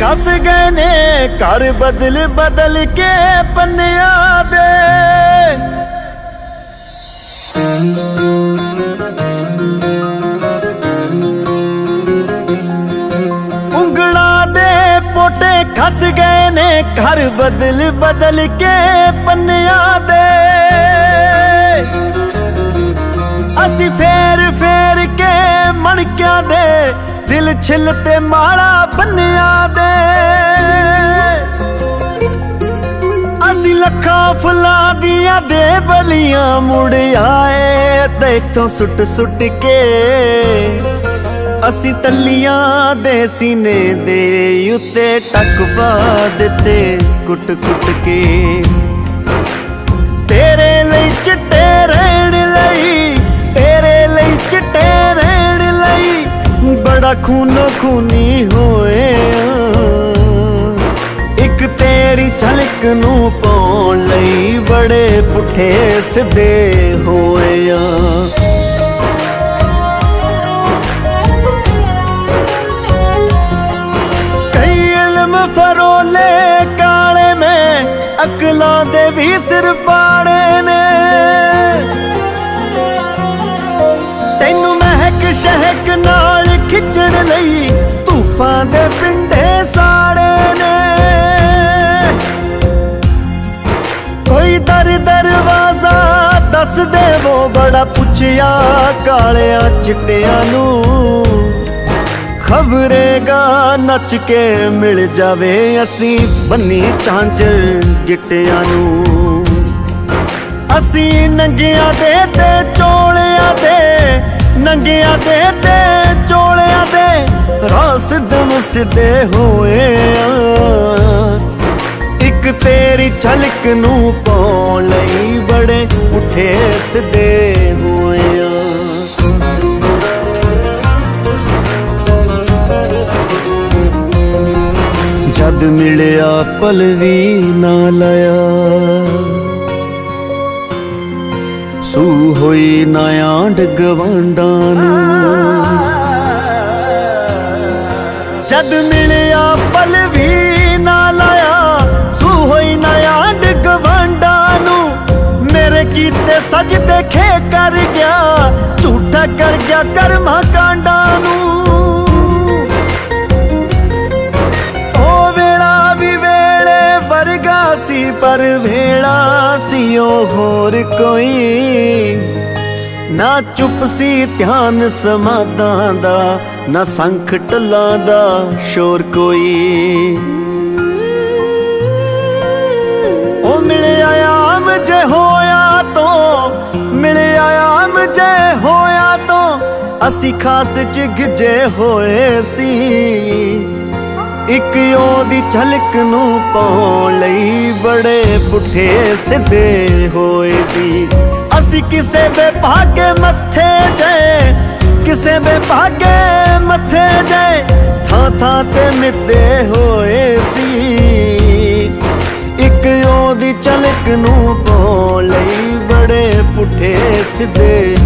कस गए ने कर बदल बदल के पन्निया दे उंगला दे पोटे खस गए ने कर बदल बदल के पन्निया दे असी फेर फेर के मणक्या दे दिल छिलते माला बनिया दे असी लखा फुला दिया दे बलिया मुड़ आए ते तो सुट सुट के असी तलिया दे सीने दे उते टकवा देते कुट कुट के तेरे लई चिट्टे रहण लई तेरे लई चिट्टे रहण लई बड़ा खूनो खूनी होए एक तेरी झलक नू पाउण लई बड़े पुठे सिद्धे होए कई इल्म फरोले काले में अकलां दे वी सिर पाड़े ने तैनू महक शहक नाल खिचड़ लई तूफान दे पिंडे साड़े ने कोई दर दरवाजा दस दे वो बड़ा पुछया कालिया चिटिया नू खबरेगा नच के मिल जावे असी बनी चांचर गिटिया नू असी नंगिया दे ते चोलिया दे नंगिया दे ते चोलिया दे रासिद मुसदे होए एक तेरी झलक नू पाउण लई बड़े पुठे सिद्धे होए जद मिलिया पलवी ना लाया तू होई ना आंड गवांडानू जद मिलिया पलवी ना लाया सू होई ना आंड गवांडानू मेरे कीते सजदे खे कर गया झूठा कर गया कर्मा कांडानू ओ वेला भी वेले वर्गा सी पर वेला सी ओ होर कोई ना चुप सी ध्यान समादा दा ना संख टला दा शोर कोई ओ मिले आयाम जे होया तो मिले आयाम जे होया तो असी खास जिगजे होए सी एक यो दी झलक नू पाउण लई बड़े पुठे सिद्धे होए सी असी किसे बेभागे मथे जाए किसे बेभागे मथे जाए था थां ते मिदे होए सी एक ओ दी झलक नू पाउण लई बड़े पुठे सिद्धे